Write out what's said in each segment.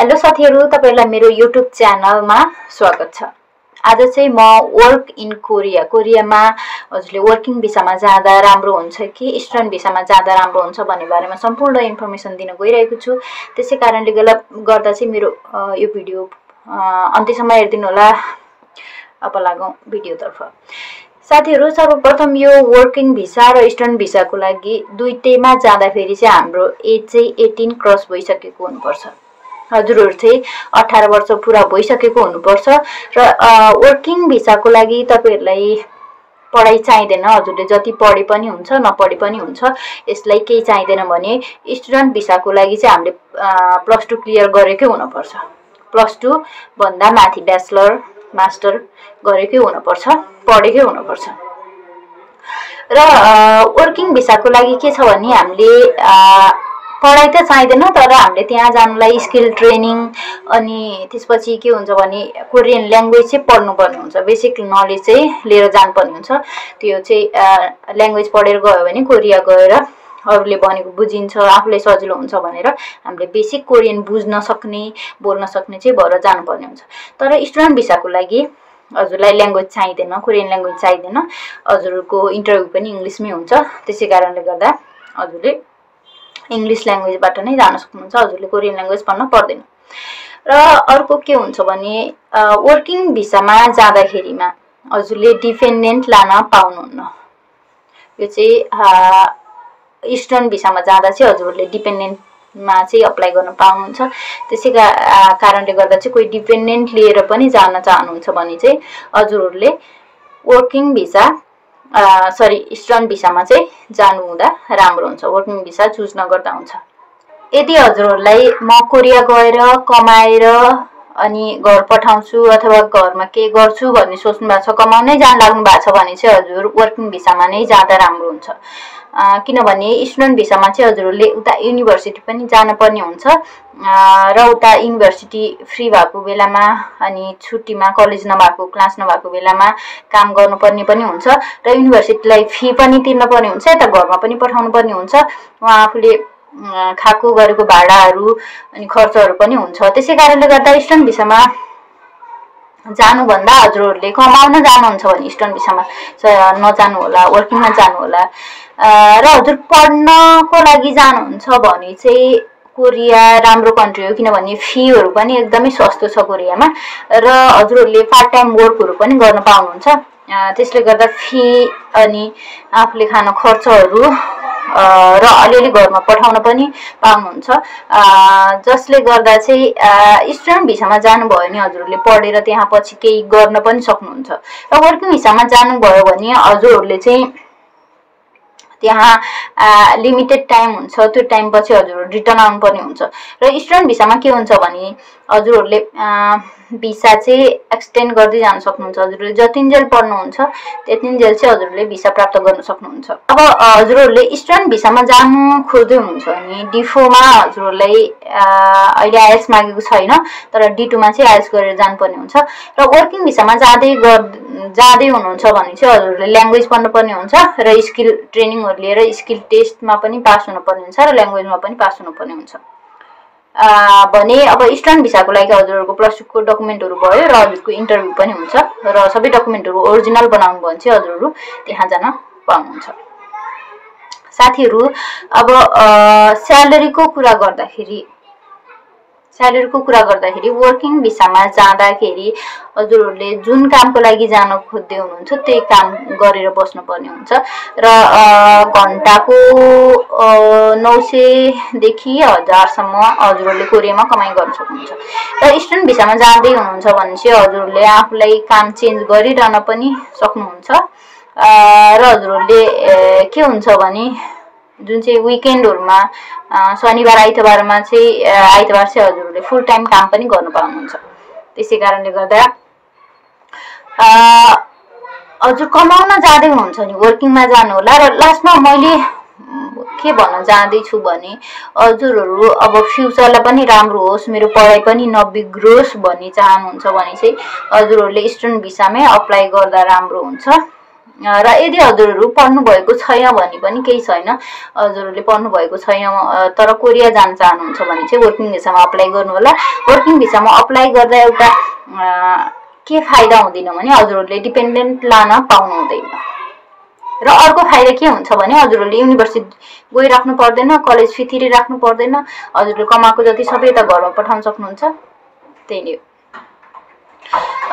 Hello साथीहरु, तपाईहरुलाई मेरो YouTube च्यानलमा स्वागत छ। आज चाहिँ म वर्क इन कोरिया, कोरियामा हजुरले वर्किङ भिसामा जाँदा राम्रो हुन्छ कि स्टुडेन्ट भिसामा जाँदा राम्रो हुन्छ भन्ने बारेमा सम्पूर्ण इन्फर्मेसन दिन गइरहेको छु। त्यसै कारणले गर्दा चाहिँ मेरो यो भिडियो अन्त्यसम्म हेर्दिनु होला। अब लागौं भिडियो तर्फ। साथीहरु, सर्वप्रथम यो वर्किङ भिसा र स्टुडेन्ट भिसाको लागि दुईटैमा जाँदा फेरि चाहिँ हाम्रो एज चाहिँ 18 क्रस भइसकेको हुनुपर्छ। हजुरहरु चाहिँ 18 वर्ष पूरा भइसकेको हुनुपर्छ र वर्किङ भिसाको लागि तपाईहरुलाई पढाइ चाहिदैन। हजुरले जति पढे पनि हुन्छ, नपढे पनि हुन्छ, यसलाई केही चाहिदैन भने स्टुडेन्ट भिसाको लागि चाहिँ हामीले +2 क्लियर गरेकै हुनुपर्छ। +2 भन्दा माथि ब्याचलर मास्टर गरेकै हुनुपर्छ, पढेकै हुनुपर्छ। र वर्किङ भिसाको लागि के छ भने हामीले पढाइ त चाहिदैन, तर हामीले त्यहाँ जानुलाई स्किल ट्रेनिङ अनि त्यसपछि के हुन्छ भने कोरियन ल्याङ्ग्वेज चाहिँ पढ्नु पर्नु हुन्छ। बेसिक नलेज चाहिँ लिएर जानुपर्ने हुन्छ। त्यो चाहिँ ल्याङ्ग्वेज पढेर गयो भने कोरिया गएर अरूले भनेको बुझिन्छ, आफूलाई सजिलो हुन्छ भनेर हामीले बेसिक कोरियन बुझ्न सक्ने, बोल्न सक्ने चाहिँ भएर जानुपर्ने हुन्छ। तर स्टुडेन्ट भिसाको लागि हजुरलाई ल्याङ्ग्वेज चाहिदैन, कोरियन ल्याङ्ग्वेज चाहिदैन। हजुरको इन्टरभ्यू पनि इंग्लिशमै हुन्छ। त्यसै कारणले गर्दा हजुरले इंग्लिश ल्याङ्ग्वेजबाट नै जान सक्नुहुन्छ। हजुरले कोरियन ल्याङ्ग्वेज पढ्न पर्दैन। र अर्को के हुन्छ भने वर्किङ भिसामा जाँदाखेरिमा हजुरले डिपेन्डेन्ट लान पाउनुहुन्न। यो चाहिँ स्टुडेन्ट भिसामा जाँदा चाहिँ हजुरले डिपेन्डेन्टमा चाहिँ अप्लाई गर्न पाउनुहुन्छ। त्यसै कारणले गर्दा चाहिँ कोही डिपेन्डेन्ट लिएर पनि जान चाहनुहुन्छ भने चाहिँ हजुरहरुले वर्किङ भिसा स्टुडेन्ट भिसामा चाहिँ जानु हुँदा राम्रो हुन्छ। वर्किङ भिसा चुज नगर्दा हुन्छ। यदि हजुरहरुलाई म कोरिया गएर कमाएर अनि घर पठाउँछु अथवा घरमा के गर्छु भन्ने सोच्नु भएको छ, कमाउनै जान लाग्नु भएको छ भने चाहिँ हजुर वर्किङ भिसामा नै जाँदा राम्रो हुन्छ। किनभने स्टुडेन्ट भिसामा चाहिँ हजुरले उता युनिभर्सिटी पनि जान पर्ने हुन्छ र उता युनिभर्सिटी फ्री भएको बेलामा अनि छुट्टीमा कलेज नभएको, क्लास नभएको बेलामा काम गर्नुपर्ने पनि हुन्छ र युनिभर्सिटीलाई फी पनि तिर्न पर्ने हुन्छ। यता घरमा पनि पठाउनु पर्ने हुन्छ। उहाँ आफूले खाएको गरेको भाडाहरु अनि खर्चहरु पनि हुन्छ। त्यसै कारणले गर्दा स्टुडेन्ट भिसामा जानु भन्दा हजुरहरुले कमाउन जानुहुन्छ भने स्टुडेन्ट भिसामा नजानु होला, वर्किङमा जानु होला। र हजुर पढ्नको लागि जानुहुन्छ भने चाहिँ कोरिया राम्रो कन्ट्री हो, किनभने फीहरु पनि एकदमै सस्तो छ कोरियामा र हजुरहरुले पार्ट टाइम वर्कहरु पनि गर्न पाउनुहुन्छ। त्यसले गर्दा फी अनि आफूले खाने खर्चहरु र अलिअलि घरमा पठाउन पनि पाउनुहुन्छ, जसले गर्दा चाहिँ स्टुडेन्ट भिसामा जानुभयो भने हजुरले पढेर त्यहाँ पछि केही गर्न पनि सक्नुहुन्छ। र वर्किङ भिसामा जानुभयो भने हजुरहरूले चाहिँ त्यहाँ लिमिटेड टाइम हुन्छ, त्यो टाइमपछि हजुरहरू रिटर्न आउनुपर्ने हुन्छ। र स्टुडेन्ट भिसामा के हुन्छ भने हजुरहरूले भिसा चाहिँ एक्सटेन्ड गर्दै जान सक्नुहुन्छ। हजुरले जतिन्जेल पढ्नुहुन्छ त्यतिन्जेल चाहिँ हजुरले भिसा प्राप्त गर्न सक्नुहुन्छ। अब हजुरहरूले स्टुडेन्ट भिसामा जानु खोज्दै हुनुहुन्छ भने D4 मा हजुरहरूलाई अहिले IELTS मागेको छैन, तर D2 मा चाहिँ IELTS गरेर जानुपर्ने हुन्छ। र वर्किङ भिसामा जाँदै हुनुहुन्छ भने चाहिँ हजुरहरूले ल्याङ्ग्वेज पढ्नुपर्ने हुन्छ र स्किल ट्रेनिङहरु लिएर स्किल टेस्टमा पनि पास हुनुपर्ने हुन्छ र ल्याङ्ग्वेजमा पनि पास हुनुपर्ने हुन्छ। भने अब स्टुडेन्ट भिसाको लागि हजुरहरुको +2 को डकुमेन्टहरु भयो र हजुरको इन्टरभ्यु पनि हुन्छ र सबै डकुमेन्टहरु ओरिजिनल बनाउनु भन्छ हजुरहरु त्यहाँ जान पाउनुहुन्छ। साथीहरु, अब स्यालेरीको कुरा गर्दाखेरि वर्किङ भिसामा जाँदाखेरि हजुरहरुले जुन कामको लागि जान खोज्दै हुनुहुन्छ त्यही काम गरेर बस्नुपर्ने हुन्छ र घण्टाको 900 देखि 1000 सम्म हजुरहरुले कोरियामा कमाइ गर्न सक्नुहुन्छ। र स्टुडेन्ट भिसामा जाँदै हुनुहुन्छ भने चाहिँ हजुरहरुले आफूलाई काम चेन्ज गरिरहन पनि सक्नुहुन्छ। र हजुरहरुले के हुन्छ भने जुन चाहिँ विकेन्डहरुमा शनिबार आइतबारमा चाहिँ हजुरहरुले फुल टाइम काम पनि गर्न पाउनुहुन्छ। त्यसै कारणले गर्दा हजुर कमाउन जाँदै हुनुहुन्छ नि वर्किङमा जानु होला। र लास्टमा मैले के भन्न जाँदै छु भने हजुरहरु अब फ्युचरलाई पनि राम्रो होस्, मेरो पढाइ पनि नबिग्रोस् भन्ने चाहनुहुन्छ भने चाहिँ हजुरहरुले स्टुडेन्ट भिसामै अप्लाई गर्दा राम्रो हुन्छ। र यदि हजुरहरु पढ्नु भएको छैन भने पनि केही छैन हजुरहरुले पढ्नु भएको छैन तर कोरिया जान चाहनुहुन्छ भने चाहिँ वर्किङ भिसामा अप्लाई गर्नु होला वर्किङ भिसामा अप्लाई गर्दा एउटा के फाइदा हुँदैन भने हजुरहरुले डिपेन्डेन्ट लान पाउनु हुँदैन र अर्को फाइदा के हुन्छ भने हजुरहरुले युनिभर्सिटी गए राख्नु पर्दैन कलेज फी तिरे राख्नु पर्दैन हजुरले कमाएको जति सबै त घरमा पठाउन सक्नुहुन्छ त्यही नै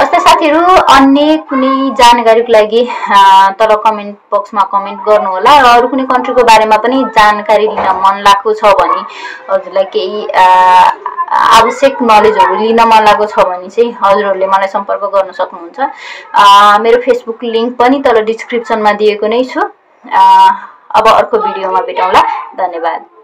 अस्ता साथीहरु अन्य कुनै जानकारीको लागि तल कमेन्ट बक्समा कमेन्ट गर्नु होला र अरु कुनै कन्ट्रीको बारेमा पनि जानकारी लिन मन लाग्को छ भने हजुरलाई केही आवश्यक नलेजहरु लिन मन लाग्को छ भने चाहिँ हजुरहरुले मलाई सम्पर्क गर्न सक्नुहुन्छ मेरो फेसबुक लिंक पनि तल डिस्क्रिप्सनमा दिएको नै छु अब अर्को भिडियोमा भेटौँला धन्यवाद